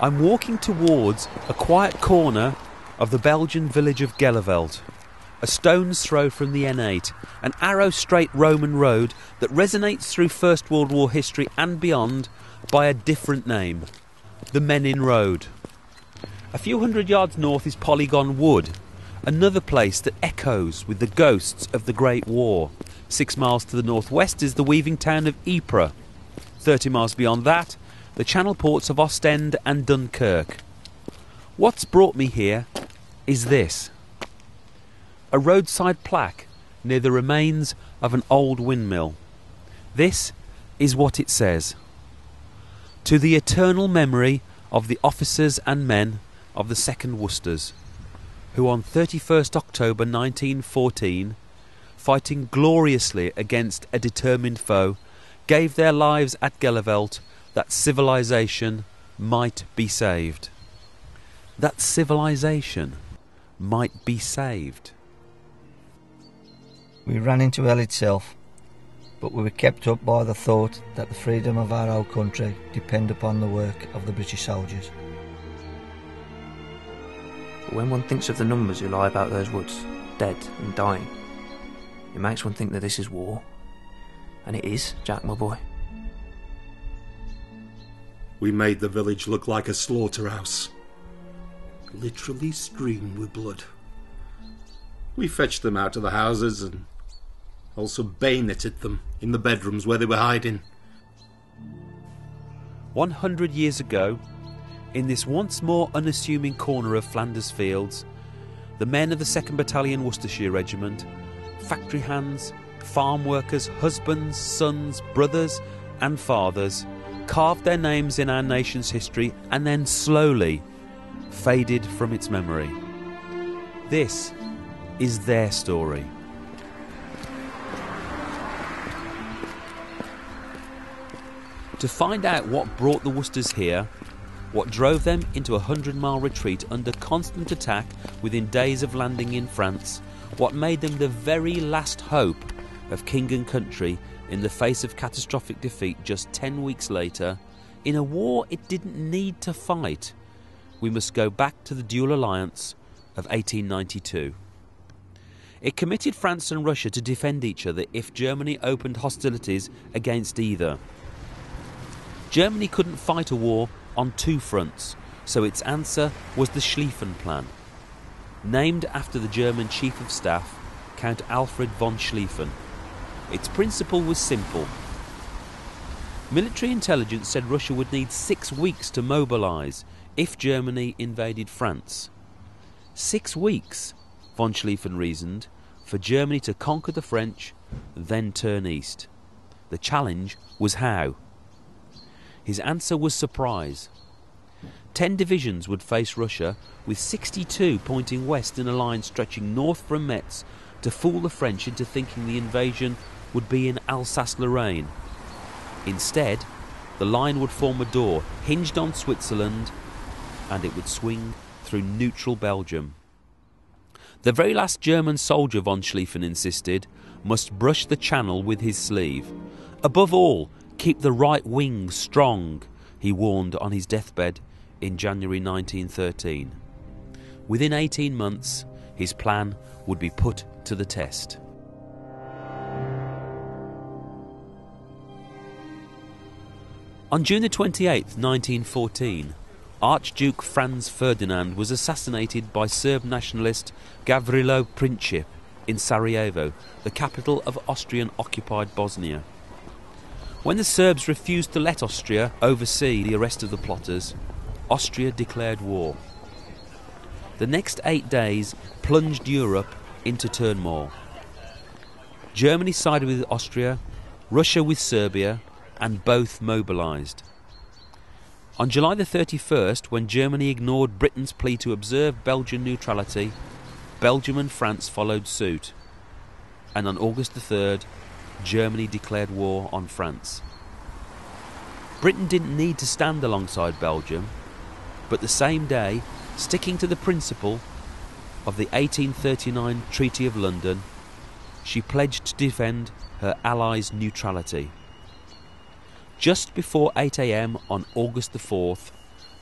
I'm walking towards a quiet corner of the Belgian village of Gheluvelt, a stone's throw from the N8, an arrow-straight Roman road that resonates through First World War history and beyond by a different name, the Menin Road. A few hundred yards north is Polygon Wood, another place that echoes with the ghosts of the Great War. 6 miles to the northwest is the weaving town of Ypres. 30 miles beyond that, the channel ports of Ostend and Dunkirk. What's brought me here is this: a roadside plaque near the remains of an old windmill. This is what it says: "To the eternal memory of the officers and men of the 2nd Worcesters, who on 31st October 1914, fighting gloriously against a determined foe, gave their lives at Gheluvelt that civilization might be saved." That civilization might be saved. We ran into hell itself, but we were kept up by the thought that the freedom of our own country depended upon the work of the British soldiers. But when one thinks of the numbers who lie about those woods, dead and dying, it makes one think that this is war. And it is, Jack, my boy. We made the village look like a slaughterhouse, literally strewn with blood. We fetched them out of the houses and also bayoneted them in the bedrooms where they were hiding. 100 years ago, in this once more unassuming corner of Flanders Fields, the men of the 2nd Battalion Worcestershire Regiment, factory hands, farm workers, husbands, sons, brothers and fathers, carved their names in our nation's history and then slowly faded from its memory. This is their story. To find out what brought the Worcesters here, what drove them into a 100-mile retreat under constant attack within days of landing in France, what made them the very last hope of king and country in the face of catastrophic defeat just 10 weeks later, in a war it didn't need to fight, we must go back to the dual alliance of 1892. It committed France and Russia to defend each other if Germany opened hostilities against either. Germany couldn't fight a war on two fronts, so its answer was the Schlieffen Plan. Named after the German Chief of Staff, Count Alfred von Schlieffen, its principle was simple. Military intelligence said Russia would need 6 weeks to mobilise if Germany invaded France. 6 weeks, von Schlieffen reasoned, for Germany to conquer the French, then turn east. The challenge was how? His answer was surprise. 10 divisions would face Russia, with 62 pointing west in a line stretching north from Metz to fool the French into thinking the invasion would be in Alsace-Lorraine. Instead, the line would form a door hinged on Switzerland, and it would swing through neutral Belgium. The very last German soldier, von Schlieffen insisted, must brush the channel with his sleeve. Above all, keep the right wing strong, he warned on his deathbed in January 1913. Within 18 months, his plan would be put to the test. On June 28, 1914, Archduke Franz Ferdinand was assassinated by Serb nationalist Gavrilo Princip in Sarajevo, the capital of Austrian-occupied Bosnia. When the Serbs refused to let Austria oversee the arrest of the plotters, Austria declared war. The next 8 days plunged Europe into turmoil. Germany sided with Austria, Russia with Serbia, and both mobilised. On July the 31st, when Germany ignored Britain's plea to observe Belgian neutrality, Belgium and France followed suit. And on August the 3rd, Germany declared war on France. Britain didn't need to stand alongside Belgium, but the same day, sticking to the principle of the 1839 Treaty of London, she pledged to defend her allies' neutrality. Just before 8 a.m. on August the 4th,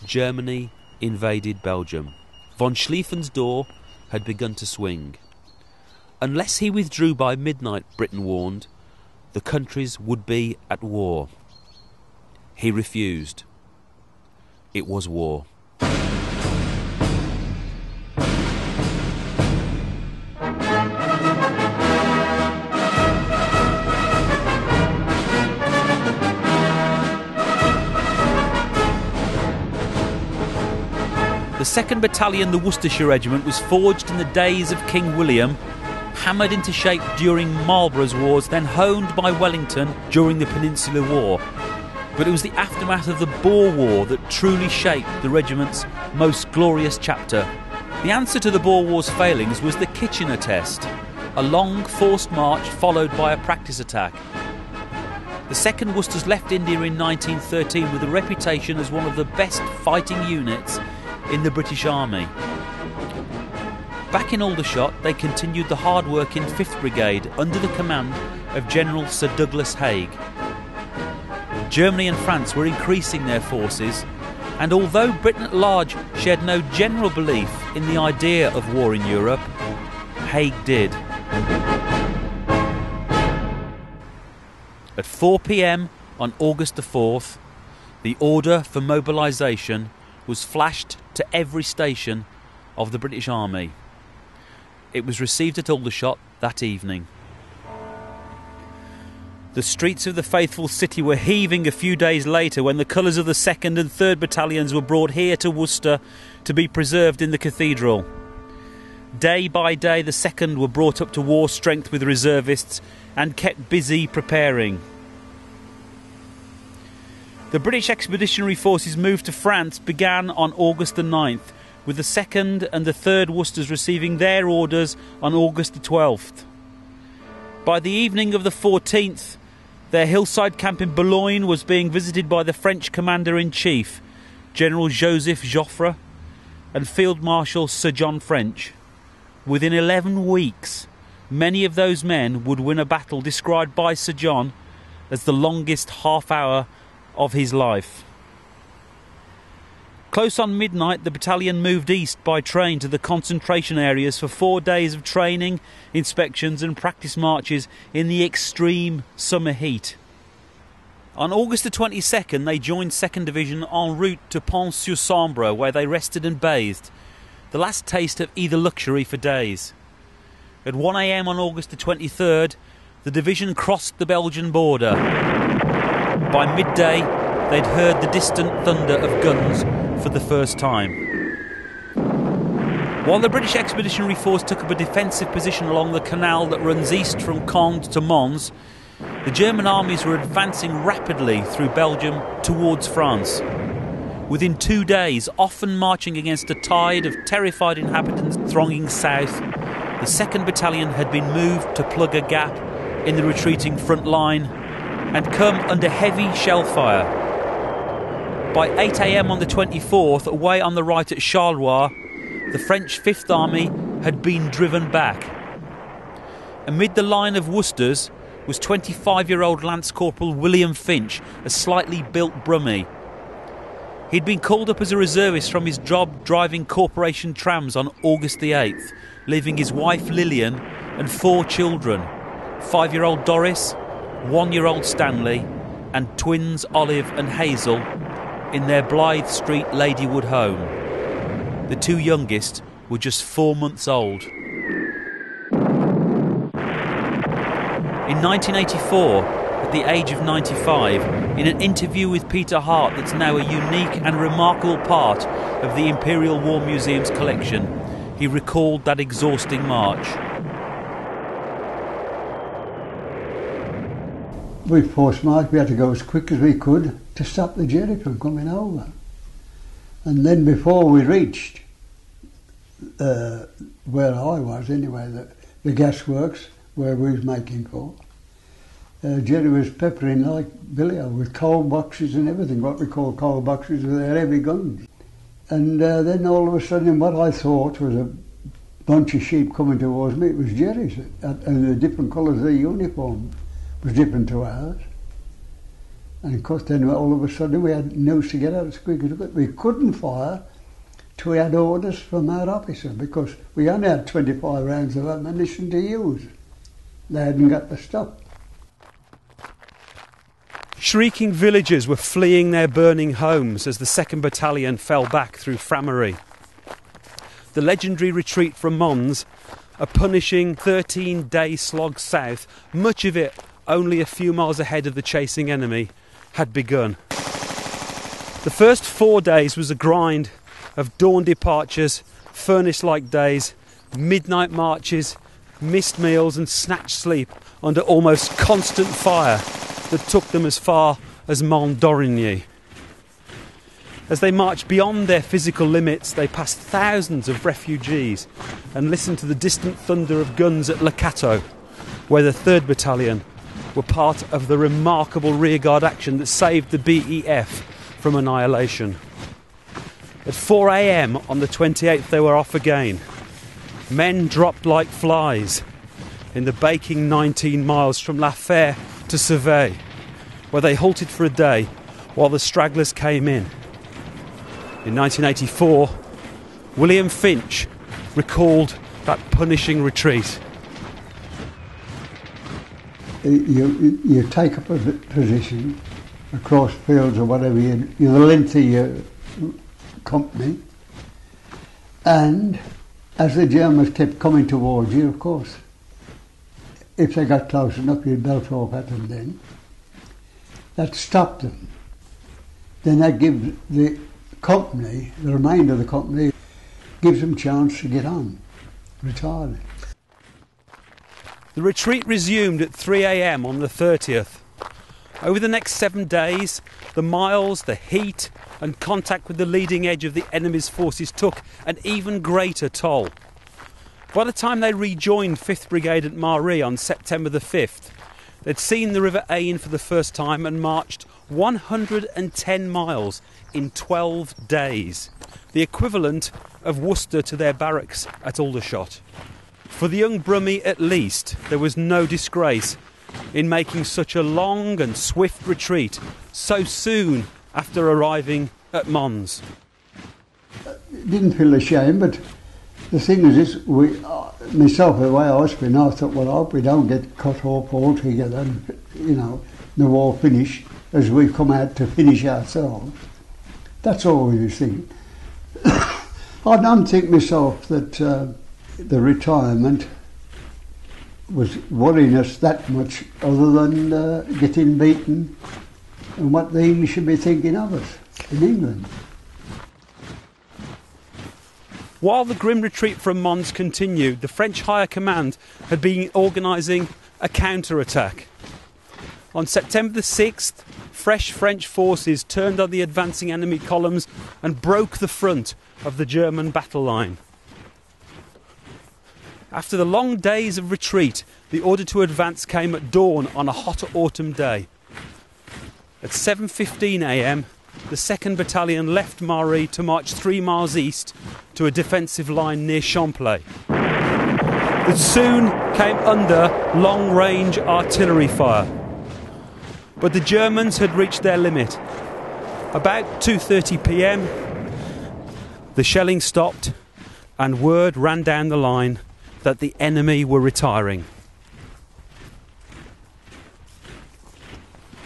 Germany invaded Belgium. Von Schlieffen's door had begun to swing. Unless he withdrew by midnight, Britain warned, the countries would be at war. He refused. It was war. The 2nd Battalion, the Worcestershire Regiment, was forged in the days of King William, hammered into shape during Marlborough's Wars, then honed by Wellington during the Peninsular War. But it was the aftermath of the Boer War that truly shaped the regiment's most glorious chapter. The answer to the Boer War's failings was the Kitchener Test, a long forced march followed by a practice attack. The 2nd Worcesters left India in 1913 with a reputation as one of the best fighting units in the British Army. Back in Aldershot, they continued the hard work in 5th Brigade under the command of General Sir Douglas Haig. Germany and France were increasing their forces, and although Britain at large shared no general belief in the idea of war in Europe, Haig did. At 4 p.m. on August the 4th, the order for mobilisation was flashed to every station of the British Army. It was received at Aldershot that evening. The streets of the faithful city were heaving a few days later when the colours of the 2nd and 3rd Battalions were brought here to Worcester to be preserved in the cathedral. Day by day, the 2nd were brought up to war strength with reservists and kept busy preparing. The British Expeditionary Forces move to France began on August the 9th, with the 2nd and the 3rd Worcesters receiving their orders on August the 12th. By the evening of the 14th, their hillside camp in Boulogne was being visited by the French Commander-in-Chief, General Joseph Joffre, and Field Marshal Sir John French. Within 11 weeks, many of those men would win a battle described by Sir John as the longest half-hour of his life. Close on midnight, the battalion moved east by train to the concentration areas for 4 days of training, inspections and practice marches in the extreme summer heat. On August the 22nd, they joined 2nd Division en route to Pont-sur-Sambre, where they rested and bathed, the last taste of either luxury for days. At 1 a.m. on August the 23rd, the division crossed the Belgian border. By midday, they'd heard the distant thunder of guns for the first time. While the British Expeditionary Force took up a defensive position along the canal that runs east from Conde to Mons, the German armies were advancing rapidly through Belgium towards France. Within 2 days, often marching against a tide of terrified inhabitants thronging south, the 2nd Battalion had been moved to plug a gap in the retreating front line and come under heavy shell fire. By 8 a.m. on the 24th, away on the right at Charleroi, the French 5th Army had been driven back. Amid the line of Worcesters was 25-year-old Lance Corporal William Finch, a slightly built Brummie. He'd been called up as a reservist from his job driving corporation trams on August the 8th, leaving his wife Lillian and 4 children, 5-year-old Doris, 1-year-old Stanley and twins Olive and Hazel in their Blythe Street Ladywood home. The 2 youngest were just 4 months old. In 1984, at the age of 95, in an interview with Peter Hart that's now a unique and remarkable part of the Imperial War Museum's collection, he recalled that exhausting march. We post-marched, we had to go as quick as we could to stop the Jerry from coming over. And then before we reached where I was anyway, the gasworks where we was making for, Jerry was peppering like billio with coal boxes and everything, what we call coal boxes with their heavy guns. And then all of a sudden what I thought was a bunch of sheep coming towards me, it was Jerry's, and the different colours of their uniform was different to ours, And of course then all of a sudden we had news to get out as quick as we could. We couldn't fire till we had orders from our officers because we only had 25 rounds of ammunition to use. They hadn't got the stuff. Shrieking villagers were fleeing their burning homes as the 2nd Battalion fell back through Framery. The legendary retreat from Mons, a punishing 13-day slog south, much of it only a few miles ahead of the chasing enemy, had begun. The first 4 days was a grind of dawn departures, furnace-like days, midnight marches, missed meals and snatched sleep under almost constant fire that took them as far as Mont d'Origny. As they marched beyond their physical limits, they passed thousands of refugees and listened to the distant thunder of guns at Lakato, where the 3rd Battalion were part of the remarkable rearguard action that saved the BEF from annihilation. At 4 a.m. on the 28th, they were off again. Men dropped like flies in the baking 19 miles from La Fère to Cevey, where they halted for a day while the stragglers came in. In 1984, William Finch recalled that punishing retreat. You take up a position across fields or whatever, you're the length of your company, and as the Germans kept coming towards you, of course, if they got close enough, you'd belt off at them then. That stopped them. Then that gives the company, the remainder of the company, gives them chance to get on, retire. The retreat resumed at 3 a.m. on the 30th. Over the next 7 days, the miles, the heat and contact with the leading edge of the enemy's forces took an even greater toll. By the time they rejoined 5th Brigade at Marie on September the 5th, they'd seen the River Aisne for the first time and marched 110 miles in 12 days, the equivalent of Worcester to their barracks at Aldershot. For the young Brummie at least, there was no disgrace in making such a long and swift retreat so soon after arriving at Mons. Didn't feel ashamed, but the thing is this, myself, the way I was been, I thought, well, I hope we don't get cut off altogether and, you know, the war finish as we've come out to finish ourselves. That's all we were thinking. I don't think myself that the retirement was worrying us that much other than getting beaten and what the English should be thinking of us in England. While the grim retreat from Mons continued, the French Higher Command had been organising a counter-attack. On September the 6th, fresh French forces turned on the advancing enemy columns and broke the front of the German battle line. After the long days of retreat, the order to advance came at dawn on a hot autumn day. At 7:15 a.m, the 2nd Battalion left Marie to march 3 miles east to a defensive line near Champlay that soon came under long-range artillery fire. But the Germans had reached their limit. About 2:30 p.m, the shelling stopped and word ran down the line that the enemy were retiring.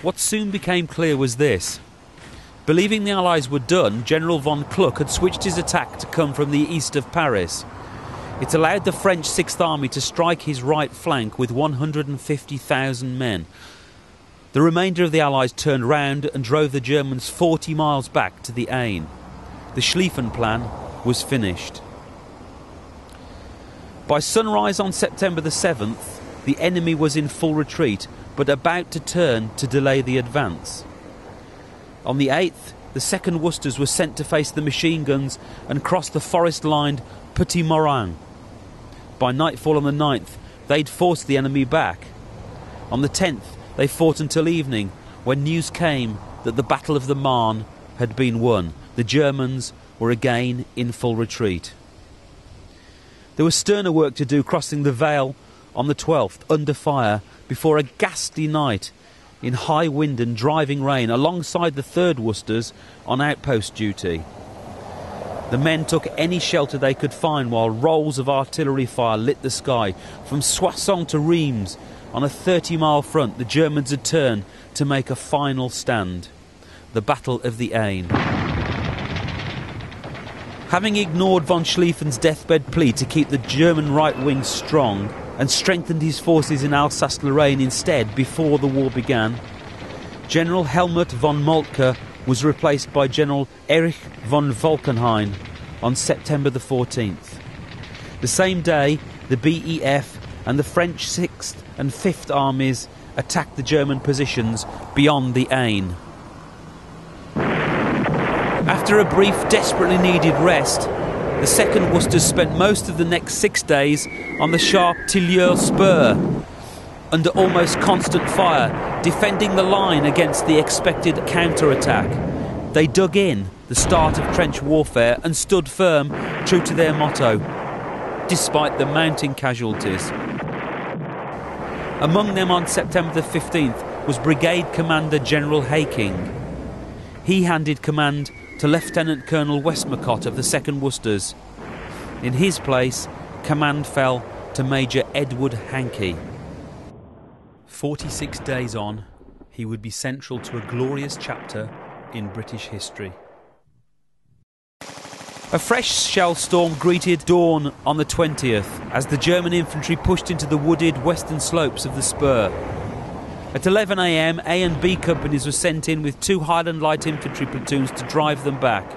What soon became clear was this. Believing the Allies were done, General von Kluck had switched his attack to come from the east of Paris. It allowed the French 6th Army to strike his right flank with 150,000 men. The remainder of the Allies turned round and drove the Germans 40 miles back to the Aisne. The Schlieffen Plan was finished. By sunrise on September the 7th, the enemy was in full retreat, but about to turn to delay the advance. On the 8th, the 2nd Worcesters were sent to face the machine guns and cross the forest-lined Petit Morin. By nightfall on the 9th, they'd forced the enemy back. On the 10th, they fought until evening, when news came that the Battle of the Marne had been won. The Germans were again in full retreat. There was sterner work to do crossing the Vale on the 12th, under fire, before a ghastly night in high wind and driving rain alongside the 3rd Worcesters on outpost duty. The men took any shelter they could find while rolls of artillery fire lit the sky. From Soissons to Reims, on a 30-mile front, the Germans had turned to make a final stand. The Battle of the Aisne. Having ignored von Schlieffen's deathbed plea to keep the German right wing strong and strengthened his forces in Alsace-Lorraine instead before the war began, General Helmut von Moltke was replaced by General Erich von Falkenhayn on September the 14th. The same day, the BEF and the French 6th and 5th armies attacked the German positions beyond the Aisne. After a brief, desperately needed rest, the 2nd Worcesters spent most of the next 6 days on the sharp Tilleur Spur, under almost constant fire, defending the line against the expected counter-attack. They dug in, the start of trench warfare, and stood firm, true to their motto, despite the mounting casualties. Among them on September the 15th was Brigade Commander General Haking. He handed command to Lieutenant Colonel Westmacott of the 2nd Worcesters. In his place, command fell to Major Edward Hankey. 46 days on, he would be central to a glorious chapter in British history. A fresh shell storm greeted dawn on the 20th as the German infantry pushed into the wooded western slopes of the spur. At 11 AM, A and B companies were sent in with 2 Highland Light Infantry platoons to drive them back.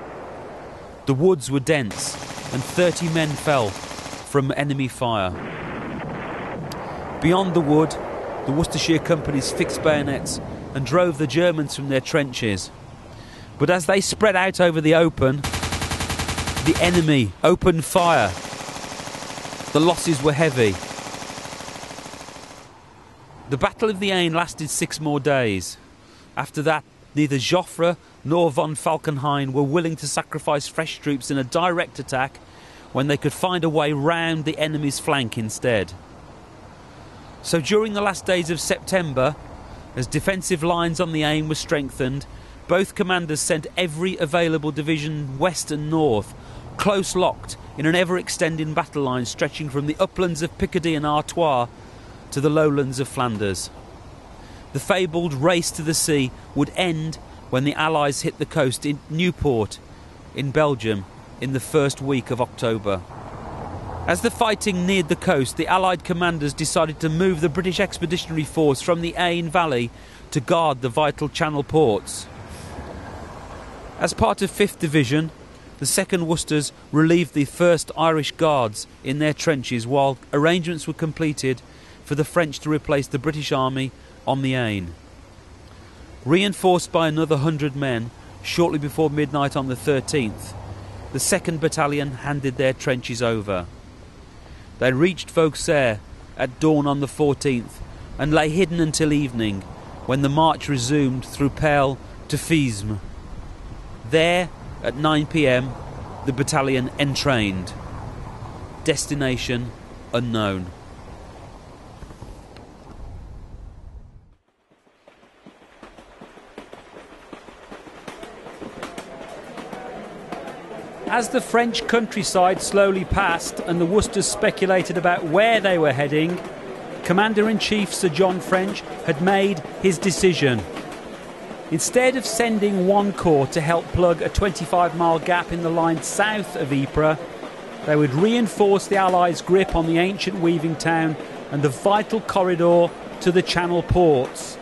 The woods were dense and 30 men fell from enemy fire. Beyond the wood, the Worcestershire companies fixed bayonets and drove the Germans from their trenches. But as they spread out over the open, the enemy opened fire. The losses were heavy. The Battle of the Aisne lasted 6 more days. After that, neither Joffre nor von Falkenhayn were willing to sacrifice fresh troops in a direct attack when they could find a way round the enemy's flank instead. So during the last days of September, as defensive lines on the Aisne were strengthened, both commanders sent every available division west and north, close locked in an ever-extending battle line stretching from the uplands of Picardy and Artois to the lowlands of Flanders. The fabled race to the sea would end when the Allies hit the coast in Nieuport, in Belgium, in the first week of October. As the fighting neared the coast, the Allied commanders decided to move the British Expeditionary Force from the Aisne Valley to guard the vital Channel ports. As part of 5th Division, the 2nd Worcesters relieved the 1st Irish Guards in their trenches while arrangements were completed for the French to replace the British Army on the Aisne. Reinforced by another 100 men, shortly before midnight on the 13th, the 2nd Battalion handed their trenches over. They reached Vauxerre at dawn on the 14th and lay hidden until evening, when the march resumed through Perles to Fismes. There, at 9 PM, the battalion entrained. Destination unknown. As the French countryside slowly passed and the Worcesters speculated about where they were heading, Commander-in-Chief Sir John French had made his decision. Instead of sending 1 corps to help plug a 25-mile gap in the line south of Ypres, they would reinforce the Allies' grip on the ancient weaving town and the vital corridor to the Channel ports.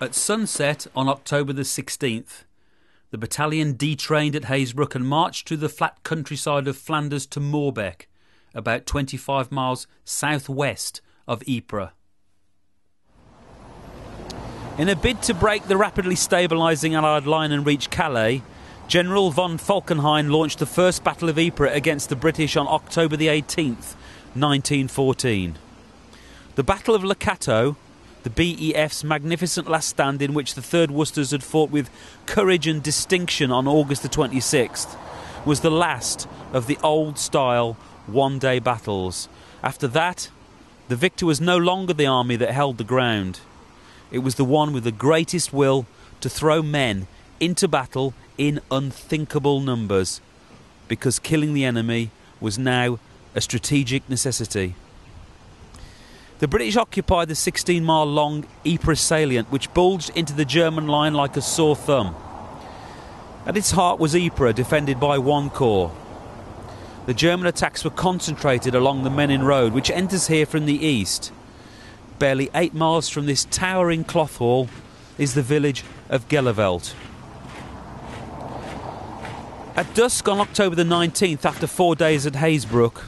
At sunset on October the 16th, the battalion detrained at Hazebrook and marched through the flat countryside of Flanders to Moorbeck, about 25 miles southwest of Ypres. In a bid to break the rapidly stabilising Allied line and reach Calais, General von Falkenhayn launched the First Battle of Ypres against the British on October the 18th, 1914. The Battle of Le Cateau, the BEF's magnificent last stand in which the 3rd Worcesters had fought with courage and distinction on August the 26th, was the last of the old-style one-day battles. After that, The victor was no longer the army that held the ground. It was the one with the greatest will to throw men into battle in unthinkable numbers, because killing the enemy was now a strategic necessity. The British occupied the 16-mile-long Ypres salient, which bulged into the German line like a sore thumb. At its heart was Ypres, defended by one corps. The German attacks were concentrated along the Menin Road, which enters here from the east. Barely 8 miles from this towering cloth hall is the village of Gheluvelt. At dusk on October the 19th, after 4 days at Hazebrook,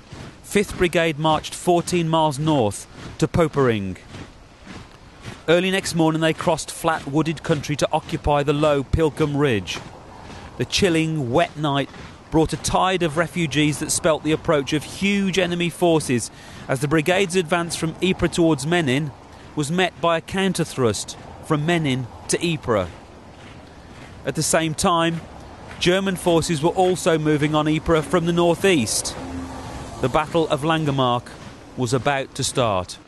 5th Brigade marched 14 miles north to Popering. Early next morning they crossed flat wooded country to occupy the low Pilcombe Ridge. The chilling, wet night brought a tide of refugees that spelt the approach of huge enemy forces, as the brigade's advance from Ypres towards Menin was met by a counter-thrust from Menin to Ypres. At the same time, German forces were also moving on Ypres from the northeast. The Battle of Langemarck was about to start.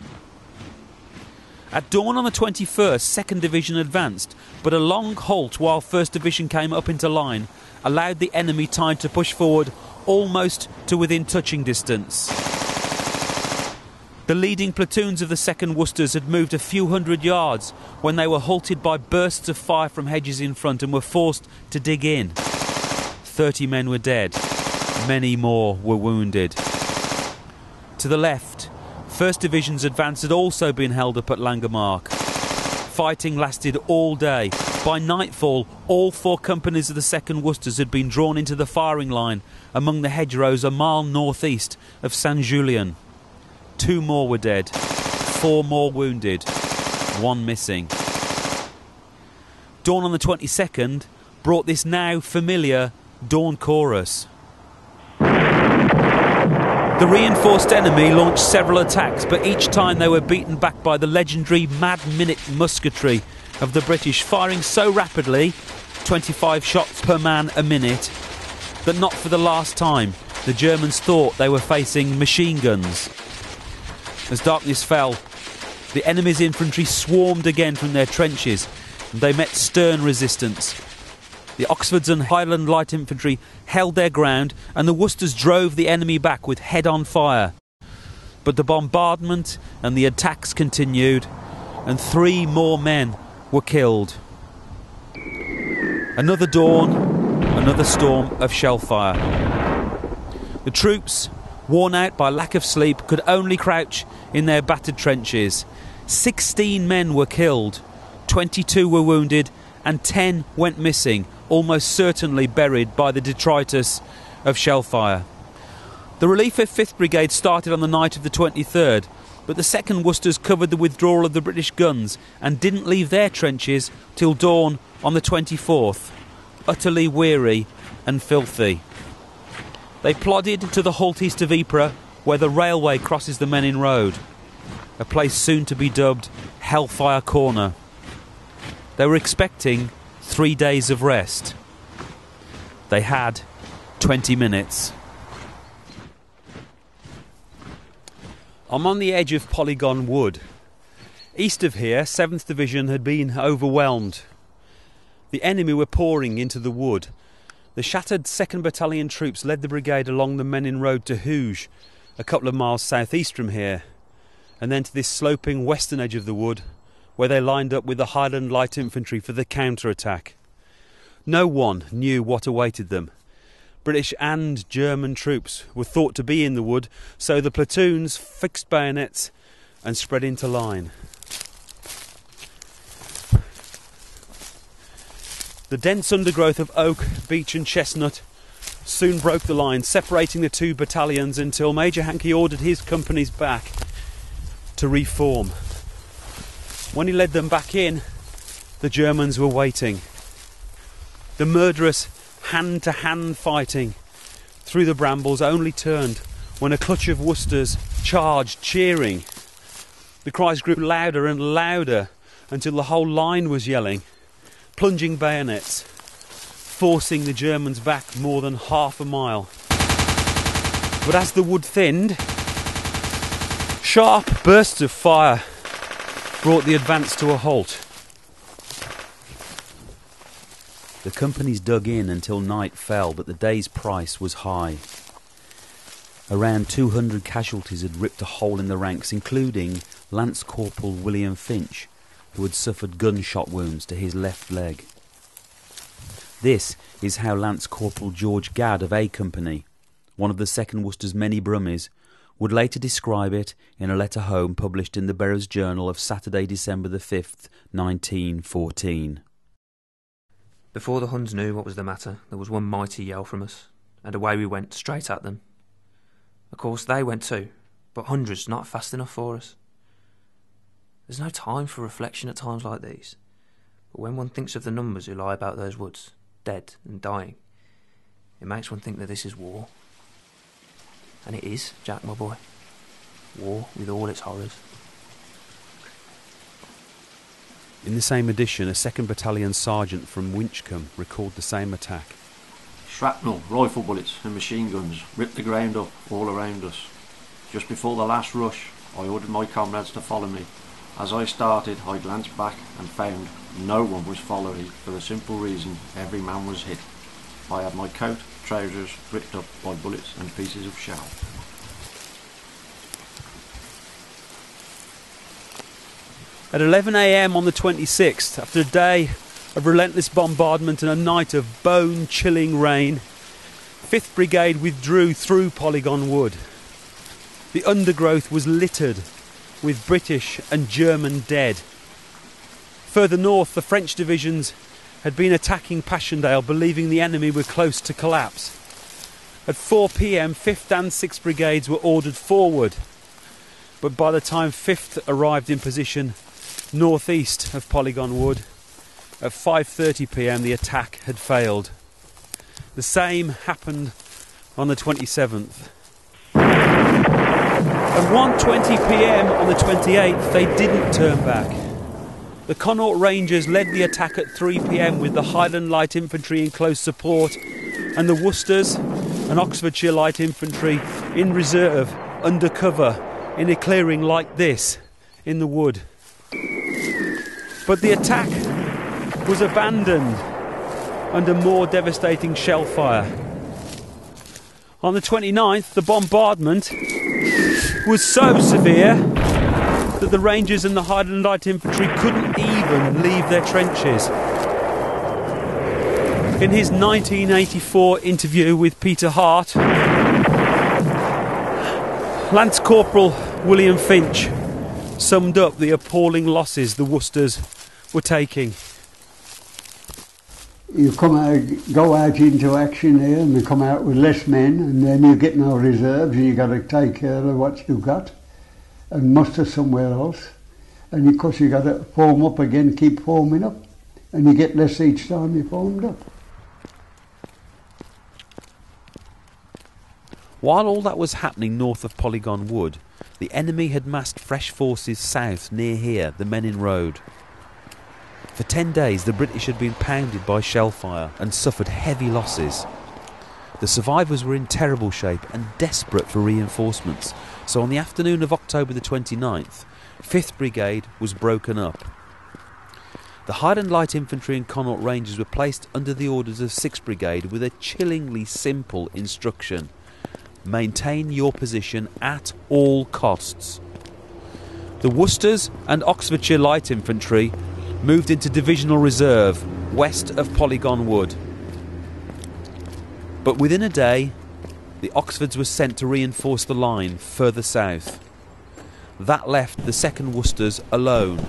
At dawn on the 21st, 2nd Division advanced, but a long halt while 1st Division came up into line allowed the enemy time to push forward almost to within touching distance. The leading platoons of the 2nd Worcesters had moved a few hundred yards when they were halted by bursts of fire from hedges in front and were forced to dig in. 30 men were dead. Many more were wounded. To the left, 1st Division's advance had also been held up at Langemarck. Fighting lasted all day. By nightfall, all 4 companies of the 2nd Worcesters had been drawn into the firing line among the hedgerows a mile northeast of St Julien. 2 more were dead, 4 more wounded, 1 missing. Dawn on the 22nd brought this now familiar dawn chorus. The reinforced enemy launched several attacks, but each time they were beaten back by the legendary Mad Minute musketry of the British, firing so rapidly, 25 shots per man a minute, that not for the last time the Germans thought they were facing machine guns. As darkness fell, the enemy's infantry swarmed again from their trenches, and they met stern resistance. The Oxfords and Highland Light Infantry held their ground, and the Worcesters drove the enemy back with head-on fire. But the bombardment and the attacks continued, and 3 more men were killed. Another dawn, another storm of shellfire. The troops, worn out by lack of sleep, could only crouch in their battered trenches. 16 men were killed, 22 were wounded, and 10 went missing, almost certainly buried by the detritus of shellfire. The relief of 5th Brigade started on the night of the 23rd, but the 2nd Worcesters covered the withdrawal of the British guns and didn't leave their trenches till dawn on the 24th, utterly weary and filthy. They plodded to the halt east of Ypres, where the railway crosses the Menin Road, a place soon to be dubbed Hellfire Corner. They were expecting 3 days of rest. They had 20 minutes. I'm on the edge of Polygon Wood. East of here, 7th Division had been overwhelmed. The enemy were pouring into the wood. The shattered 2nd Battalion troops led the brigade along the Menin Road to Hooge, a couple of miles southeast from here, and then to this sloping western edge of the wood, where they lined up with the Highland Light Infantry for the counter-attack. No one knew what awaited them. British and German troops were thought to be in the wood, so the platoons fixed bayonets and spread into line. The dense undergrowth of oak, beech and chestnut soon broke the line, separating the 2 battalions until Major Hankey ordered his companies back to reform. When he led them back in, the Germans were waiting. The murderous hand-to-hand fighting through the brambles only turned when a clutch of Worcesters charged, cheering. The cries grew louder and louder until the whole line was yelling, plunging bayonets, forcing the Germans back more than half a mile. But as the wood thinned, Sharp bursts of fire brought the advance to a halt. The companies dug in until night fell, but the day's price was high. Around 200 casualties had ripped a hole in the ranks, including Lance Corporal William Finch, who had suffered gunshot wounds to his left leg. This is how Lance Corporal George Gadd of A Company, one of the 2nd Worcester's many Brummies, would later describe it in a letter home published in the Berrows Journal of Saturday, December the 5th, 1914. Before the Huns knew what was the matter, there was one mighty yell from us, and away we went straight at them. Of course they went too, but hundreds not fast enough for us. There's no time for reflection at times like these, but when one thinks of the numbers who lie about those woods, dead and dying, it makes one think that this is war. And it is, Jack, my boy. War with all its horrors. In the same edition, a 2nd Battalion sergeant from Winchcombe recalled the same attack. Shrapnel, rifle bullets and machine guns ripped the ground up all around us. Just before the last rush, I ordered my comrades to follow me. As I started, I glanced back and found no one was following for the simple reason every man was hit. I had my coat, trousers ripped up by bullets and pieces of shell. At 11 a.m. on the 26th, after a day of relentless bombardment and a night of bone-chilling rain, 5th Brigade withdrew through Polygon Wood. The undergrowth was littered with British and German dead. Further north, the French divisions had been attacking Passchendaele, believing the enemy were close to collapse. At 4 p.m, 5th and 6th Brigades were ordered forward, but by the time 5th arrived in position, northeast of Polygon Wood, at 5:30 p.m. the attack had failed. The same happened on the 27th. At 1:20 p.m. on the 28th, they didn't turn back. The Connaught Rangers led the attack at 3 p.m. with the Highland Light Infantry in close support, and the Worcesters and Oxfordshire Light Infantry in reserve, under cover, in a clearing like this, in the wood. But the attack was abandoned under more devastating shell fire. On the 29th, the bombardment was so severe that the Rangers and the Highland Light Infantry couldn't even leave their trenches. In his 1984 interview with Peter Hart, Lance Corporal William Finch summed up the appalling losses the Worcesters were taking. You come out, go out into action here, and you come out with less men, and then you get no reserves, and you got to take care of what you got, and muster somewhere else, and of course you got to form up again, keep forming up, and you get less each time you formed up. While all that was happening north of Polygon Wood, the enemy had massed fresh forces south near here, the Menin Road. For 10 days the British had been pounded by shell fire and suffered heavy losses. The survivors were in terrible shape and desperate for reinforcements, so on the afternoon of October the 29th, 5th Brigade was broken up. The Highland Light Infantry and Connaught Rangers were placed under the orders of 6th Brigade with a chillingly simple instruction: maintain your position at all costs. The Worcesters and Oxfordshire Light Infantry moved into Divisional Reserve, west of Polygon Wood. But within a day, the Oxfords were sent to reinforce the line further south. That left the 2nd Worcesters alone,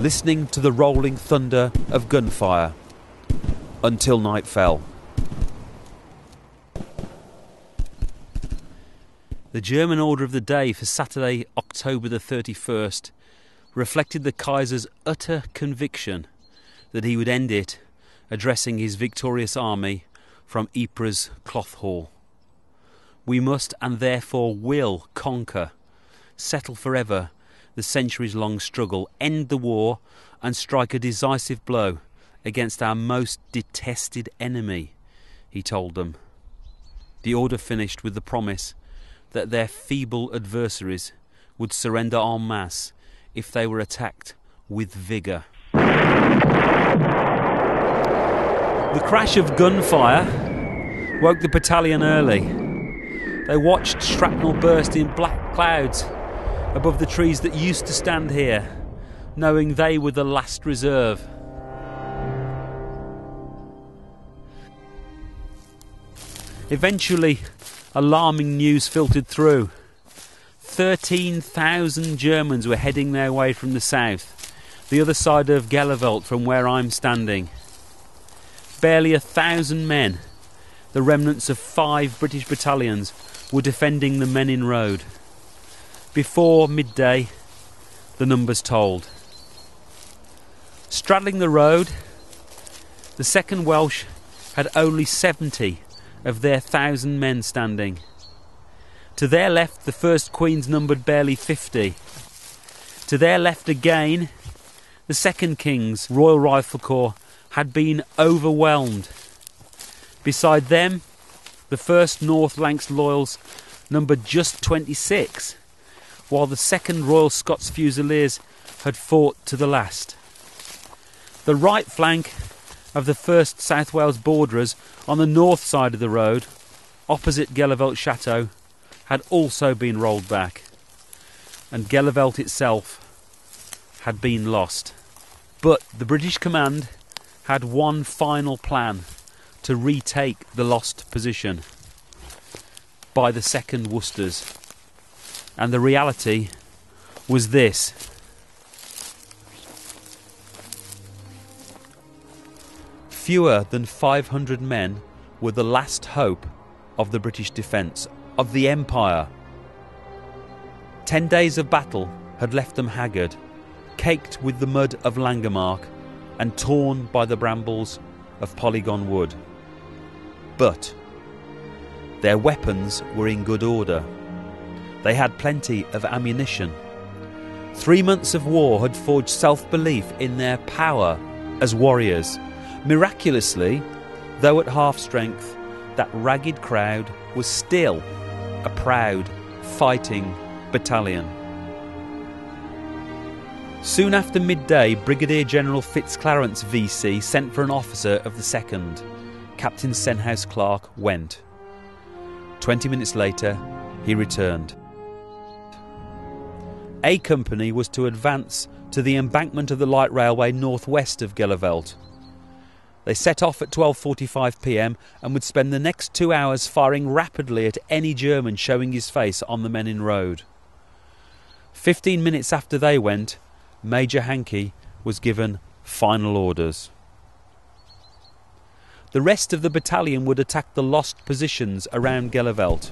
listening to the rolling thunder of gunfire, until night fell. The German order of the day for Saturday, October the 31st, reflected the Kaiser's utter conviction that he would end it addressing his victorious army from Ypres Cloth Hall. We must and therefore will conquer, settle forever the centuries-long struggle, end the war and strike a decisive blow against our most detested enemy, he told them. The order finished with the promise that their feeble adversaries would surrender en masse if they were attacked with vigour. The crash of gunfire woke the battalion early. They watched shrapnel burst in black clouds above the trees that used to stand here, knowing they were the last reserve. Eventually, alarming news filtered through. 13,000 Germans were heading their way from the south, the other side of Gheluvelt from where I'm standing. Barely 1,000 men, the remnants of 5 British battalions, were defending the Menin Road. Before midday, the numbers told. Straddling the road, the 2nd Welsh had only 70 of their 1,000 men standing. To their left, the 1st Queen's numbered barely 50. To their left again, the 2nd King's Royal Rifle Corps had been overwhelmed. Beside them, the 1st North Lancs Loyals numbered just 26, while the 2nd Royal Scots Fusiliers had fought to the last. The right flank of the 1st South Wales Borderers on the north side of the road, opposite Gheluvelt Chateau, had also been rolled back, and Gheluvelt itself had been lost. But the British command had one final plan to retake the lost position by the 2nd Worcesters. And the reality was this. Fewer than 500 men were the last hope of the British defence, of the Empire. 10 days of battle had left them haggard, caked with the mud of Langemarck and torn by the brambles of Polygon Wood. But their weapons were in good order. They had plenty of ammunition. 3 months of war had forged self-belief in their power as warriors. Miraculously, though at half-strength, that ragged crowd was still a proud, fighting battalion. Soon after midday, Brigadier General Fitzclarence VC sent for an officer of the 2nd. Captain Senhouse Clark went. 20 minutes later, he returned. A Company was to advance to the embankment of the light railway northwest of Gheluvelt. They set off at 12:45 p.m. and would spend the next 2 hours firing rapidly at any German showing his face on the Menin Road. 15 minutes after they went, Major Hankey was given final orders. The rest of the battalion would attack the lost positions around Gheluvelt.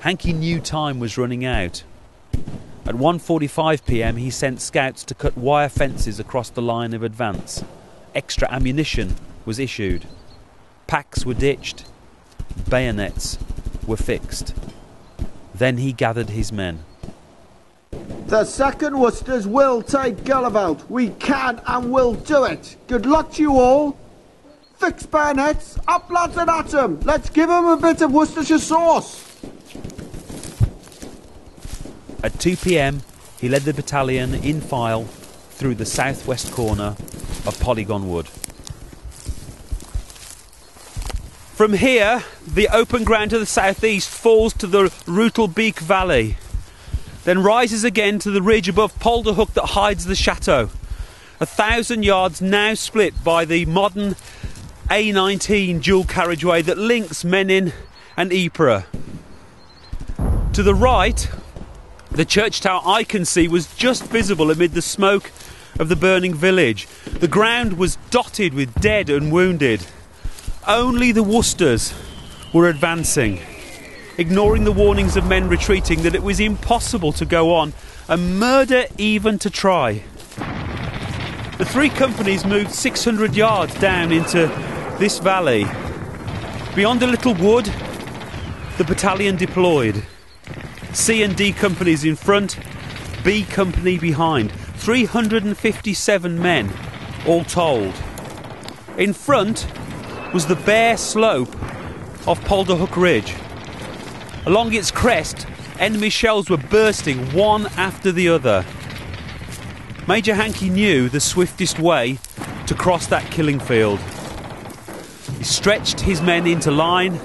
Hankey knew time was running out. At 1:45 p.m. he sent scouts to cut wire fences across the line of advance. Extra ammunition was issued. Packs were ditched. Bayonets were fixed. Then he gathered his men. The 2nd Worcesters will take Gheluvelt. We can and will do it. Good luck to you all. Fix bayonets. Up lads and at 'em. Let's give 'em a bit of Worcestershire sauce. At 2 p.m, he led the battalion in file through the southwest corner of Polygon Wood. From here, the open ground to the southeast falls to the Rootelbeek Valley, then rises again to the ridge above Polderhook that hides the chateau. 1,000 yards now split by the modern A19 dual carriageway that links Menin and Ypres. To the right, the church tower I can see was just visible amid the smoke of the burning village. The ground was dotted with dead and wounded. Only the Worcesters were advancing, ignoring the warnings of men retreating that it was impossible to go on, and murder even to try. The 3 companies moved 600 yards down into this valley. Beyond a little wood, the battalion deployed. C and D companies in front, B Company behind. 357 men, all told. In front was the bare slope of Polderhook Ridge. Along its crest Enemy shells were bursting one after the other. Major Hankey knew the swiftest way to cross that killing field. He stretched his men into line,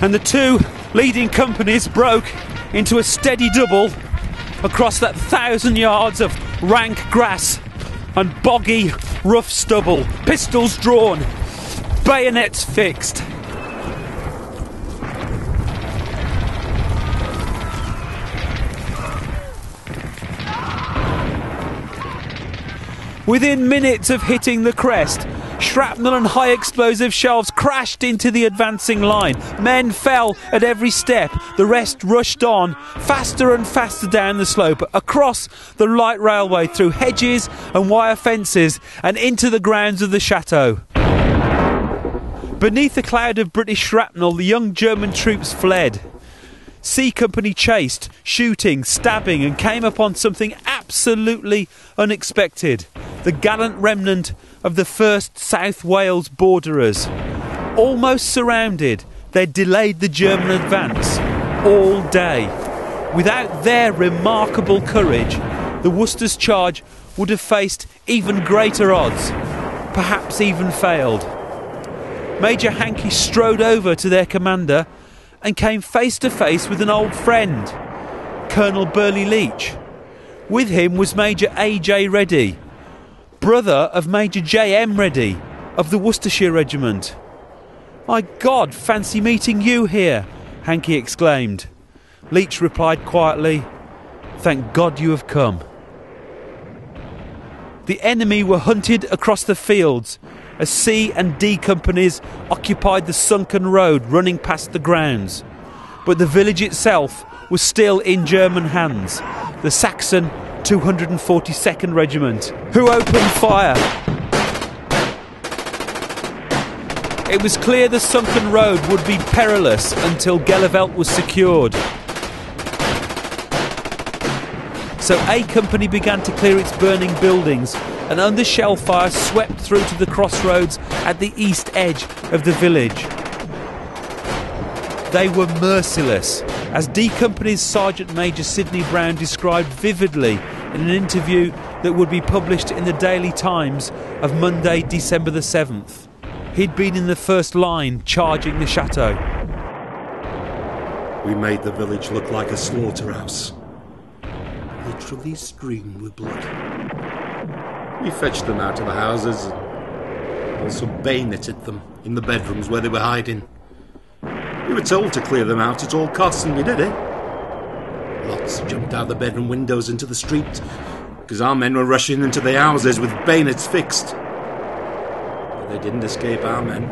and the two leading companies broke into a steady double across that 1,000 yards of rank grass and boggy, rough stubble, pistols drawn, bayonets fixed. Within minutes of hitting the crest, shrapnel and high explosive shells crashed into the advancing line. Men fell at every step. The rest rushed on, faster and faster down the slope, across the light railway, through hedges and wire fences, and into the grounds of the chateau. Beneath a cloud of British shrapnel, the young German troops fled. C Company chased, shooting, stabbing, and came upon something absolutely unexpected. The gallant remnant of the 1st South Wales Borderers. Almost surrounded, they delayed the German advance all day. Without their remarkable courage, the Worcesters' charge would have faced even greater odds, perhaps even failed. Major Hankey strode over to their commander and came face to face with an old friend, Colonel Burley Leach. With him was Major A.J. Reddy, brother of Major J.M. Reddy of the Worcestershire Regiment. "My God, fancy meeting you here," Hankey exclaimed. Leach replied quietly, "Thank God you have come." The enemy were hunted across the fields as C and D companies occupied the sunken road running past the grounds. But the village itself was still in German hands. The Saxon 242nd Regiment, who opened fire. It was clear the sunken road would be perilous until Gheluvelt was secured. So A Company began to clear its burning buildings, and under shell fire swept through to the crossroads at the east edge of the village. They were merciless, as D Company's Sergeant Major Sidney Brown described vividly in an interview that would be published in the Daily Times of Monday, December the 7th. He'd been in the first line charging the chateau. "We made the village look like a slaughterhouse. Literally streamed with blood. We fetched them out of the houses and also bayoneted them in the bedrooms where they were hiding. We were told to clear them out at all costs, and we did it. Lots jumped out of the bedroom windows into the street, because our men were rushing into the houses with bayonets fixed. But they didn't escape our men,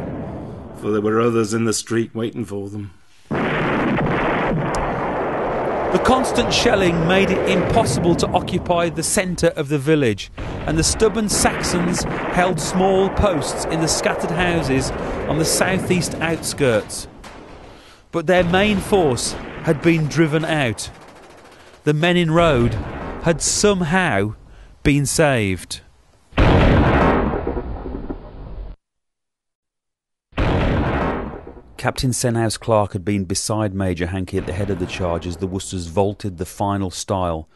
for there were others in the street waiting for them." The constant shelling made it impossible to occupy the centre of the village, and the stubborn Saxons held small posts in the scattered houses on the southeast outskirts. But their main force had been driven out. The Menin Road had somehow been saved. Captain Senhouse Clark had been beside Major Hankey at the head of the charge as the Worcesters vaulted the final stile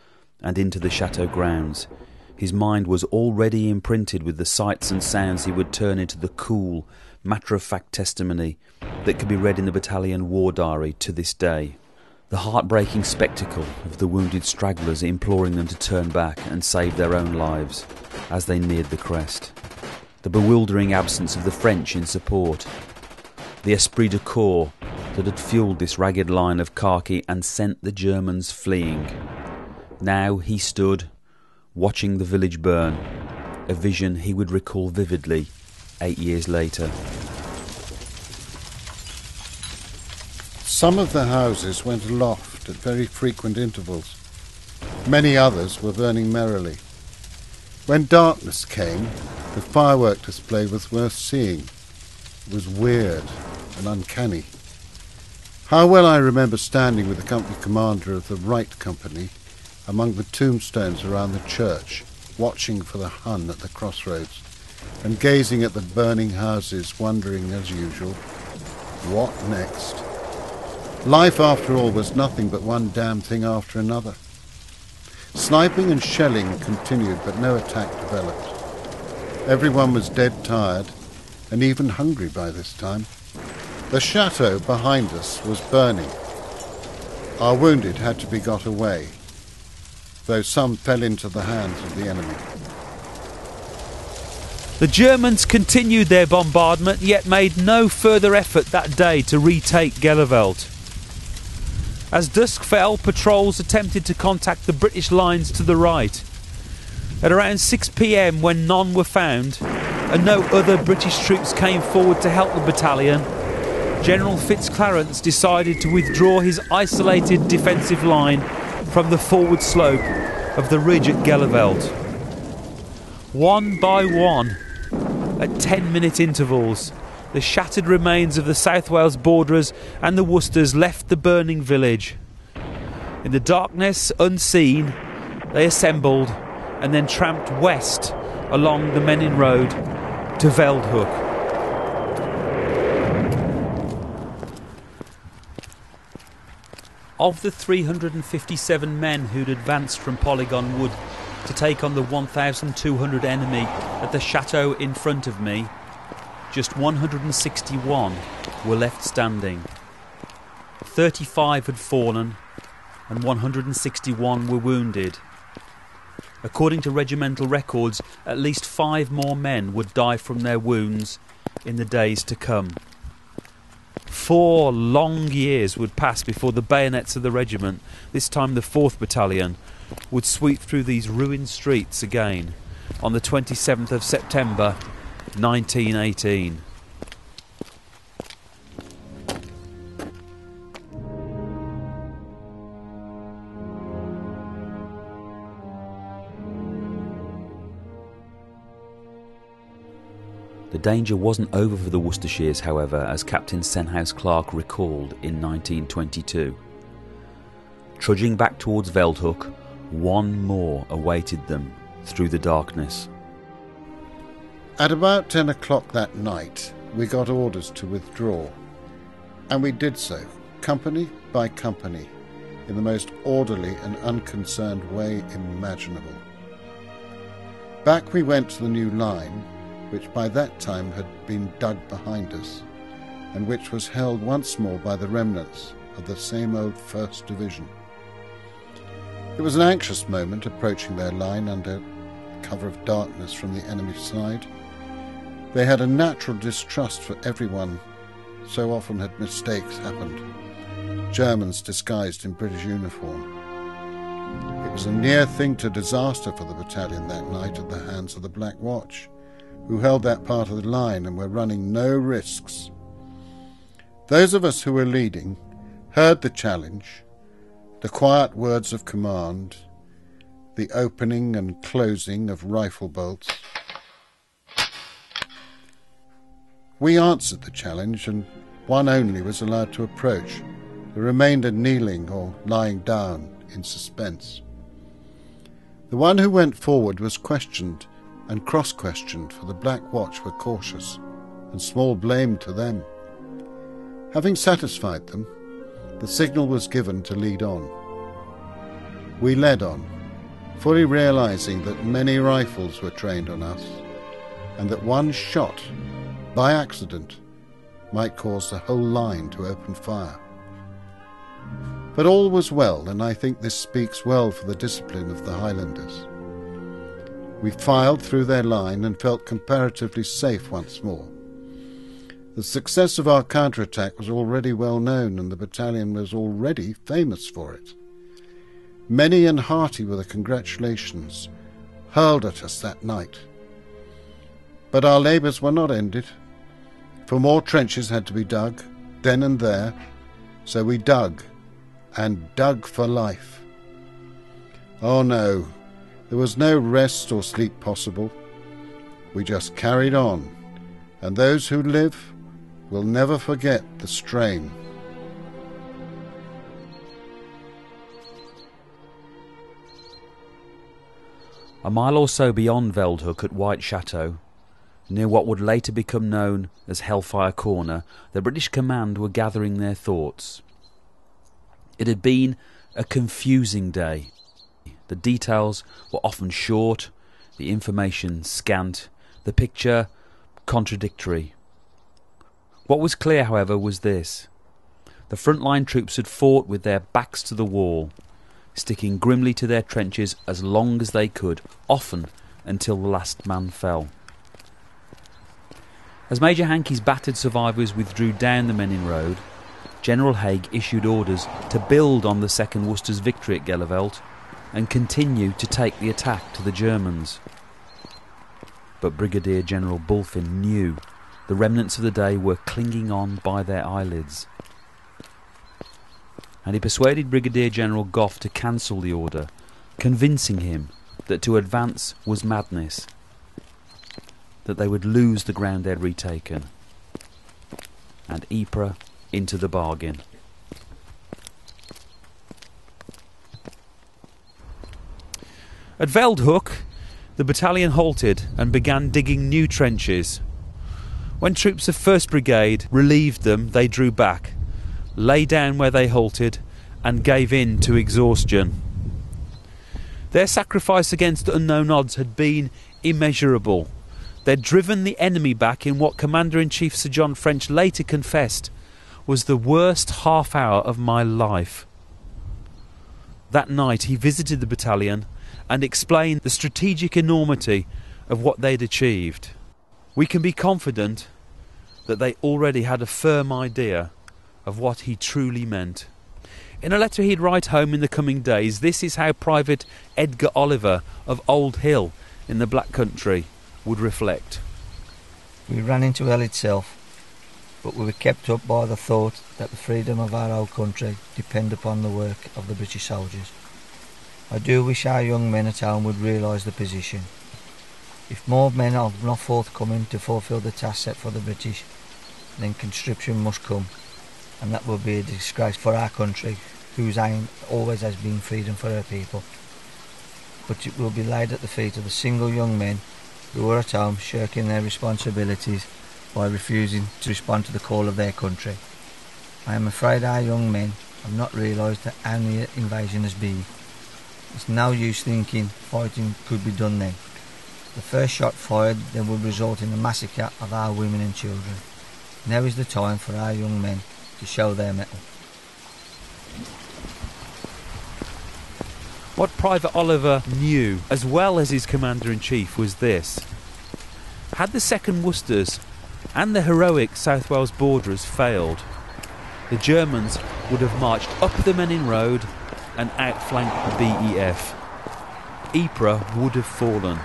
and into the chateau grounds. His mind was already imprinted with the sights and sounds he would turn into the cool, matter-of-fact testimony that could be read in the battalion war diary to this day. The heartbreaking spectacle of the wounded stragglers imploring them to turn back and save their own lives as they neared the crest. The bewildering absence of the French in support. The esprit de corps that had fuelled this ragged line of khaki and sent the Germans fleeing. Now he stood, watching the village burn, a vision he would recall vividly 8 years later. Some of the houses went aloft at very frequent intervals. Many others were burning merrily. When darkness came, the firework display was worth seeing. It was weird and uncanny. How well I remember standing with the company commander of the Right Company among the tombstones around the church, watching for the Hun at the crossroads, and gazing at the burning houses, wondering, as usual, what next? Life, after all, was nothing but one damn thing after another. Sniping and shelling continued, but no attack developed. Everyone was dead tired and even hungry by this time. The chateau behind us was burning. Our wounded had to be got away, though some fell into the hands of the enemy. The Germans continued their bombardment, yet made no further effort that day to retake Gheluvelt. As dusk fell, patrols attempted to contact the British lines to the right. At around 6 p.m, when none were found and no other British troops came forward to help the battalion, General Fitzclarence decided to withdraw his isolated defensive line from the forward slope of the ridge at Gheluvelt. One by one, at 10-minute intervals, the shattered remains of the South Wales Borderers and the Worcesters left the burning village. In the darkness, unseen, they assembled and then tramped west along the Menin Road to Veldhoek. Of the 357 men who'd advanced from Polygon Wood to take on the 1,200 enemy at the chateau in front of me, just 161 were left standing. 35 had fallen and 161 were wounded. According to regimental records, at least 5 more men would die from their wounds in the days to come. 4 long years would pass before the bayonets of the regiment, this time the 4th Battalion, would sweep through these ruined streets again on the 27th of September 1918. The danger wasn't over for the Worcesters, however, as Captain Senhouse Clark recalled in 1922. Trudging back towards Veldhoek, one more awaited them through the darkness. At about 10 o'clock that night, we got orders to withdraw, and we did so, company by company, in the most orderly and unconcerned way imaginable. Back we went to the new line, which by that time had been dug behind us, and which was held once more by the remnants of the same old 1st Division. It was an anxious moment approaching their line under cover of darkness from the enemy's side. They had a natural distrust for everyone. So often had mistakes happened. Germans disguised in British uniform. It was a near thing to disaster for the battalion that night at the hands of the Black Watch, who held that part of the line and were running no risks. Those of us who were leading heard the challenge, the quiet words of command, the opening and closing of rifle bolts. We answered the challenge, and one only was allowed to approach, the remainder kneeling or lying down in suspense. The one who went forward was questioned and cross-questioned, for the Black Watch were cautious, and small blame to them. Having satisfied them, the signal was given to lead on. We led on, fully realising that many rifles were trained on us, and that one shot, by accident, might cause the whole line to open fire. But all was well, and I think this speaks well for the discipline of the Highlanders. We filed through their line and felt comparatively safe once more. The success of our counterattack was already well known, and the battalion was already famous for it. Many and hearty were the congratulations hurled at us that night. But our labours were not ended, for more trenches had to be dug, then and there, so we dug, and dug for life. Oh no! There was no rest or sleep possible. We just carried on, and those who live will never forget the strain. A mile or so beyond Veldhoek at White Chateau, near what would later become known as Hellfire Corner, the British command were gathering their thoughts. It had been a confusing day. The details were often short, the information scant, the picture contradictory. What was clear, however, was this. The frontline troops had fought with their backs to the wall, sticking grimly to their trenches as long as they could, often until the last man fell. As Major Hankey's battered survivors withdrew down the Menin Road, General Haig issued orders to build on the Second Worcester's victory at Gheluvelt and continue to take the attack to the Germans. But Brigadier General Bulfin knew the remnants of the day were clinging on by their eyelids, and he persuaded Brigadier General Gough to cancel the order, convincing him that to advance was madness, that they would lose the ground they'd retaken, and Ypres into the bargain. At Veldhoek, the battalion halted and began digging new trenches. When troops of 1st Brigade relieved them, they drew back, lay down where they halted, and gave in to exhaustion. Their sacrifice against unknown odds had been immeasurable. They'd driven the enemy back in what Commander-in-Chief Sir John French later confessed was the worst half hour of my life. That night he visited the battalion and explained the strategic enormity of what they'd achieved. We can be confident that they already had a firm idea of what he truly meant. In a letter he'd write home in the coming days, this is how Private Edgar Oliver of Old Hill in the Black Country would reflect. We ran into hell itself, but we were kept up by the thought that the freedom of our old country depended upon the work of the British soldiers. I do wish our young men at home would realise the position. If more men are not forthcoming to fulfil the task set for the British, then conscription must come, and that will be a disgrace for our country, whose aim always has been freedom for her people. But it will be laid at the feet of the single young men who are at home shirking their responsibilities by refusing to respond to the call of their country. I am afraid our young men have not realised how near invasion has been. It's no use thinking fighting could be done then. The first shot fired then would result in the massacre of our women and children. Now is the time for our young men to show their mettle. What Private Oliver knew, as well as his Commander-in-Chief, was this. Had the 2nd Worcesters and the heroic South Wales Borderers failed, the Germans would have marched up the Menin Road and outflanked the BEF. Ypres would have fallen.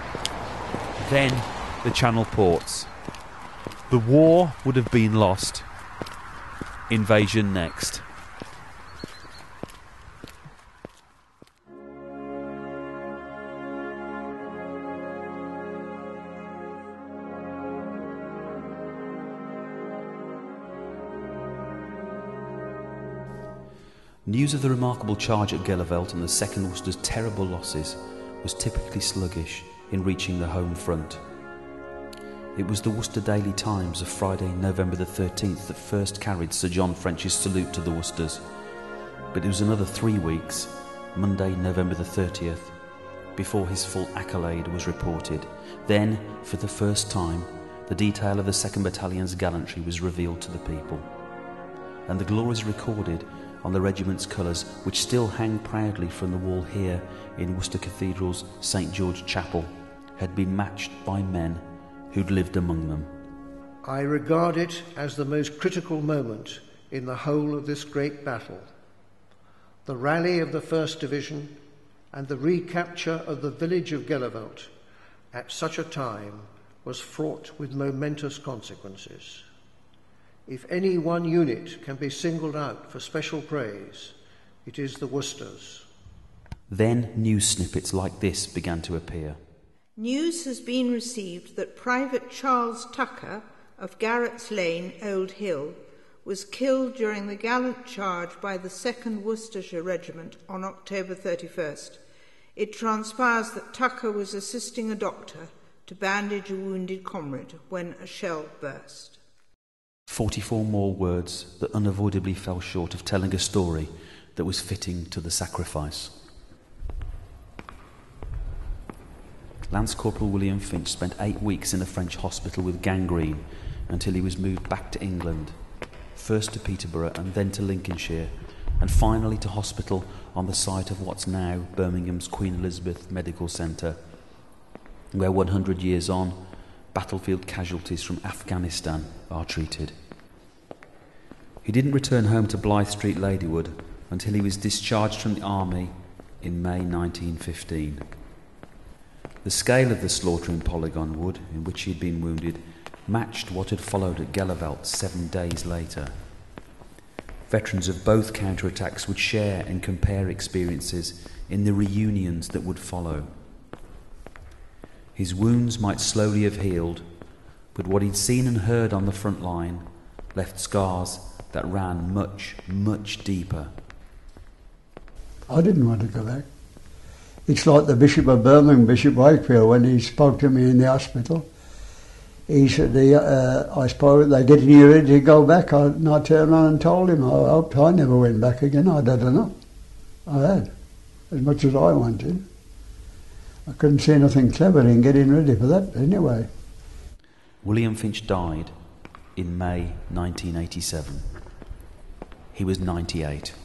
Then the Channel ports. The war would have been lost. Invasion next. News of the remarkable charge at Gheluvelt and the 2nd Worcester's terrible losses was typically sluggish in reaching the home front. It was the Worcester Daily Times of Friday, November the 13th that first carried Sir John French's salute to the Worcesters, but it was another 3 weeks, Monday, November the 30th, before his full accolade was reported. Then, for the first time, the detail of the 2nd Battalion's gallantry was revealed to the people, and the glories recorded on the regiment's colours, which still hang proudly from the wall here in Worcester Cathedral's St George Chapel, had been matched by men who'd lived among them. I regard it as the most critical moment in the whole of this great battle. The rally of the 1st Division and the recapture of the village of Gheluvelt at such a time was fraught with momentous consequences. If any one unit can be singled out for special praise, it is the Worcesters. Then news snippets like this began to appear. News has been received that Private Charles Tucker of Garrett's Lane, Old Hill, was killed during the gallant charge by the 2nd Worcestershire Regiment on October 31st. It transpires that Tucker was assisting a doctor to bandage a wounded comrade when a shell burst. 44 more words that unavoidably fell short of telling a story that was fitting to the sacrifice. Lance Corporal William Finch spent 8 weeks in a French hospital with gangrene until he was moved back to England, first to Peterborough and then to Lincolnshire, and finally to hospital on the site of what's now Birmingham's Queen Elizabeth Medical Centre, where 100 years on, battlefield casualties from Afghanistan are treated. He didn't return home to Blythe Street, Ladywood, until he was discharged from the army in May 1915. The scale of the slaughter in Polygon Wood, in which he had been wounded, matched what had followed at Gheluvelt 7 days later. Veterans of both counterattacks would share and compare experiences in the reunions that would follow. His wounds might slowly have healed, but what he'd seen and heard on the front line left scars that ran much, much deeper. I didn't want to go back. It's like the Bishop of Birmingham, Bishop Wakefield, when he spoke to me in the hospital. He said, I suppose they're getting you ready to go back. And I turned on and told him, I hoped I never went back again. I'd had enough. I had, as much as I wanted. I couldn't see nothing clever in getting ready for that anyway. William Finch died in May 1987. He was 98.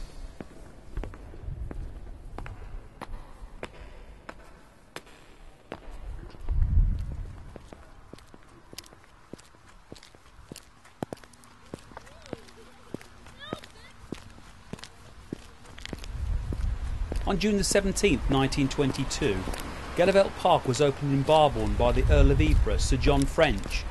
On June the 17th, 1922, Gheluvelt Park was opened in Barbourne by the Earl of Ypres, Sir John French,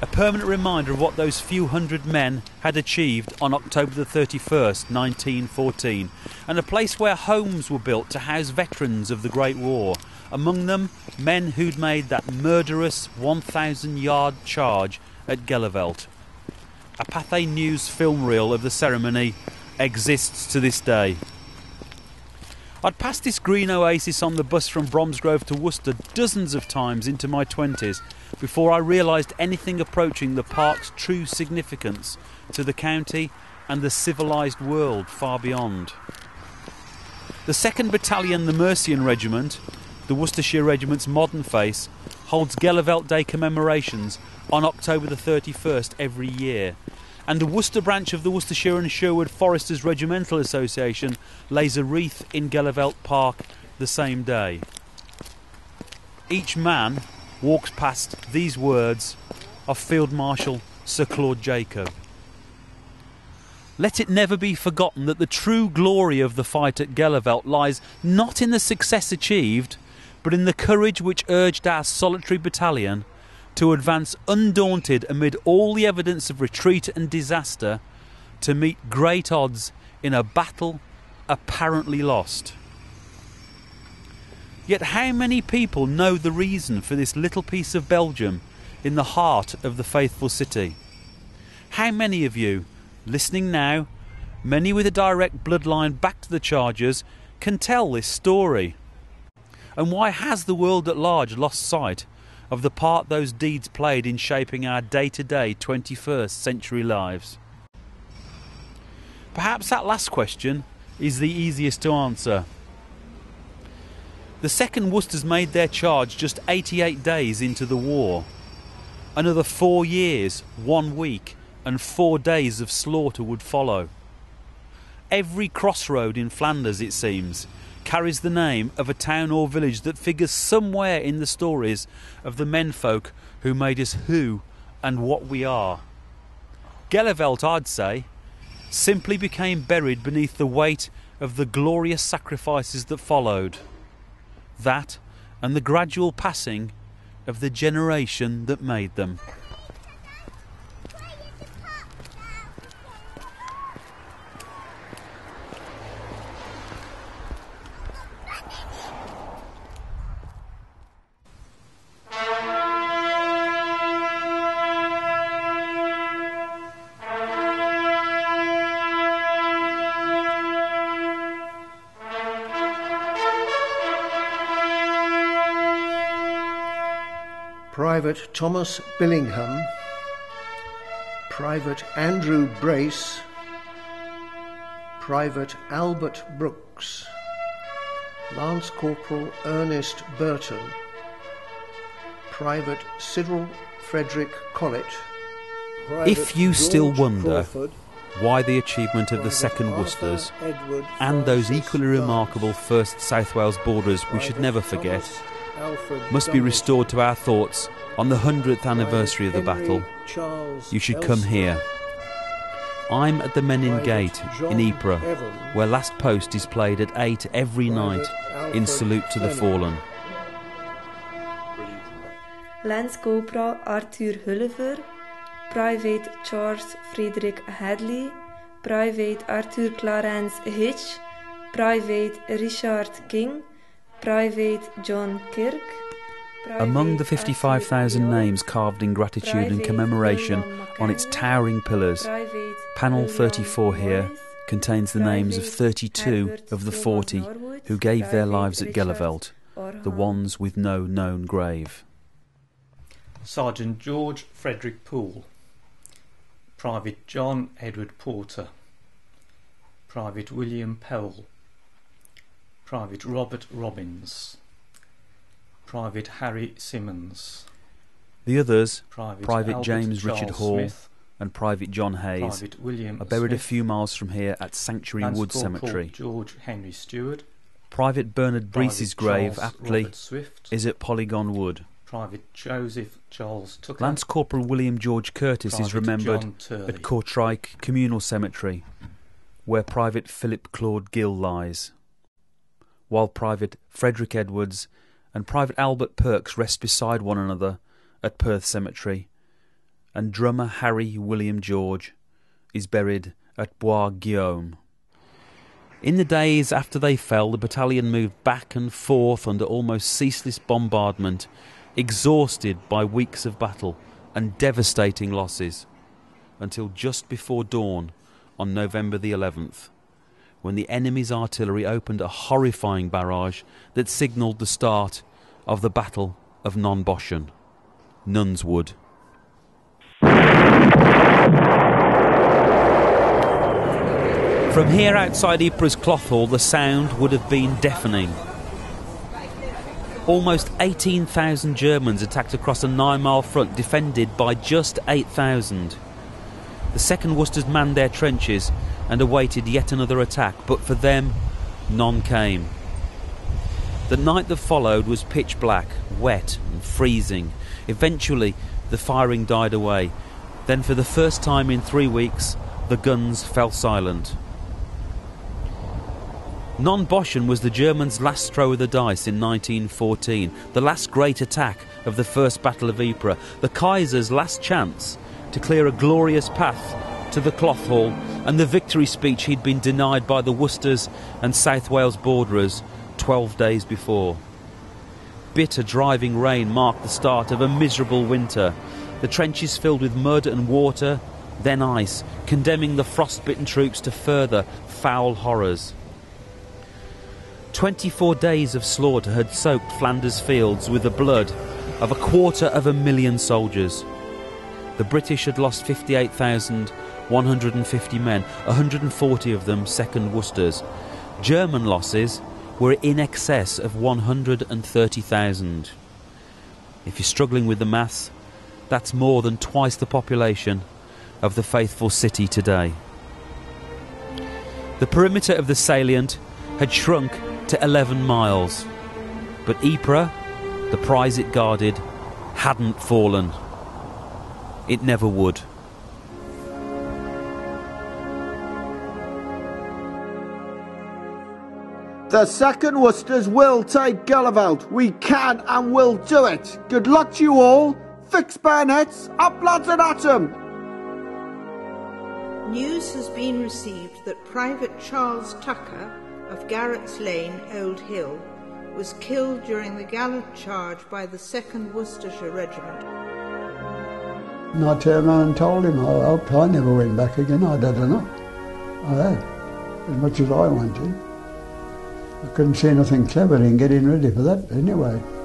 a permanent reminder of what those few hundred men had achieved on October the 31st, 1914, and a place where homes were built to house veterans of the Great War, among them men who'd made that murderous 1,000-yard charge at Gheluvelt. A Pathé News film reel of the ceremony exists to this day. I'd passed this green oasis on the bus from Bromsgrove to Worcester dozens of times into my 20s before I realised anything approaching the park's true significance to the county and the civilised world far beyond. The 2nd Battalion, the Mercian Regiment, the Worcestershire Regiment's modern face, holds Gheluvelt Day commemorations on October the 31st every year. And the Worcester branch of the Worcestershire and Sherwood Foresters Regimental Association lays a wreath in Gheluvelt Park the same day. Each man walks past these words of Field Marshal Sir Claude Jacob. Let it never be forgotten that the true glory of the fight at Gheluvelt lies not in the success achieved, but in the courage which urged our solitary battalion to advance undaunted amid all the evidence of retreat and disaster, to meet great odds in a battle apparently lost. Yet how many people know the reason for this little piece of Belgium in the heart of the faithful city? How many of you, listening now, many with a direct bloodline back to the Chargers, can tell this story? And why has the world at large lost sight of the part those deeds played in shaping our day-to-day 21st century lives? Perhaps that last question is the easiest to answer. The 2nd Worcesters made their charge just 88 days into the war. Another 4 years, 1 week, and 4 days of slaughter would follow. Every crossroad in Flanders, it seems, carries the name of a town or village that figures somewhere in the stories of the menfolk who made us who and what we are. Gheluvelt, I'd say, simply became buried beneath the weight of the glorious sacrifices that followed. That and the gradual passing of the generation that made them. Private Thomas Billingham, Private Andrew Brace, Private Albert Brooks, Lance Corporal Ernest Burton, Private Cyril Frederick Collett. If you still wonder why the achievement of the 2nd Worcesters and those equally remarkable 1st South Wales Borders we should never forget must be restored to our thoughts on the 100th anniversary of the battle, you should come here. I'm at the Menin Gate in Ypres, where Last Post is played at 8 every night in salute to the fallen. Lance Corporal Arthur Hullever, Private Charles Frederick Hadley, Private Arthur Clarence Hitch, Private Richard King, Private John Kirk. Among the 55,000 names carved in gratitude and commemoration on its towering pillars, panel 34 here contains the names of 32 of the 40 who gave their lives at Gheluvelt, the ones with no known grave. Sergeant George Frederick Poole, Private John Edward Porter, Private William Powell, Private Robert Robbins, Private Harry Simmons. The others, Private James Richard Hall and Private John Hayes, are buried a few miles from here at Sanctuary Wood Cemetery. George Henry Stewart. Private Bernard Breese's grave, aptly, is at Polygon Wood. Private Joseph Charles Tucker. Lance Corporal William George Curtis is remembered at Courtrike Communal Cemetery, where Private Philip Claude Gill lies, while Private Frederick Edwards and Private Albert Perks rest beside one another at Perth Cemetery, and drummer Harry William George is buried at Bois-Guillaume. In the days after they fell, the battalion moved back and forth under almost ceaseless bombardment, exhausted by weeks of battle and devastating losses, until just before dawn on November the 11th, when the enemy's artillery opened a horrifying barrage that signalled the start of the Battle of Nonboshan, Nuns Wood. From here outside Ypres Cloth Hall, the sound would have been deafening. Almost 18,000 Germans attacked across a 9-mile front defended by just 8,000. The 2nd Worcesters manned their trenches and awaited yet another attack, but for them, none came. The night that followed was pitch black, wet and freezing. Eventually, the firing died away. Then, for the first time in 3 weeks, the guns fell silent. Nonboshan was the Germans' last throw of the dice in 1914, the last great attack of the First Battle of Ypres, the Kaiser's last chance to clear a glorious path to the Cloth Hall and the victory speech he'd been denied by the Worcesters and South Wales borderers 12 days before. Bitter driving rain marked the start of a miserable winter, the trenches filled with mud and water, then ice, condemning the frost-bitten troops to further foul horrors. 24 days of slaughter had soaked Flanders Fields with the blood of 250,000 soldiers. The British had lost 58,150 men, 140 of them 2nd Worcesters. German losses were in excess of 130,000. If you're struggling with the maths, that's more than twice the population of the faithful city today. The perimeter of the salient had shrunk to 11 miles, but Ypres, the prize it guarded, hadn't fallen. It never would. The 2nd Worcesters will take Gheluvelt. We can and will do it. Good luck to you all. Fix bayonets. Up lads and at 'em. News has been received that Private Charles Tucker of Garrett's Lane, Old Hill, was killed during the gallant charge by the 2nd Worcestershire Regiment. And I turned around and told him I hoped I never went back again. I'd had enough. I had, as much as I wanted. I couldn't see nothing clever in getting ready for that anyway.